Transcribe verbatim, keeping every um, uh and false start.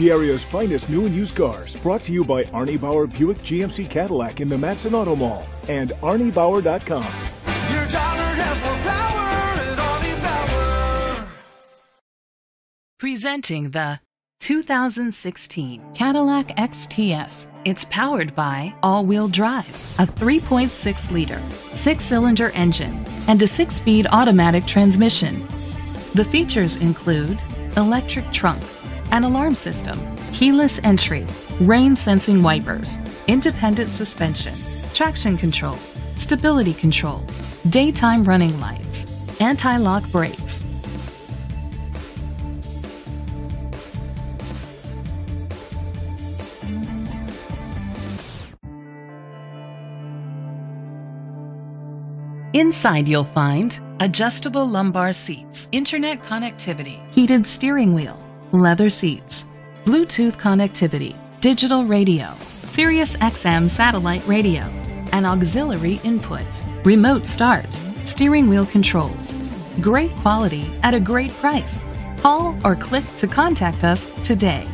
The area's finest new and used cars, brought to you by Arnie Bauer Buick G M C Cadillac in the Matson Auto Mall and Arnie Bauer dot com. Your daughter has more power at Arnie Bauer. Presenting the two thousand sixteen Cadillac X T S. It's powered by all-wheel drive, a three point six liter, six-cylinder engine, and a six-speed automatic transmission. The features include electric trunk, an alarm system, keyless entry, rain-sensing wipers, independent suspension, traction control, stability control, daytime running lights, anti-lock brakes. Inside you'll find adjustable lumbar seats, internet connectivity, heated steering wheel, leather seats, Bluetooth connectivity, digital radio, Sirius X M satellite radio, an auxiliary input, remote start, steering wheel controls. Great quality at a great price. Call or click to contact us today.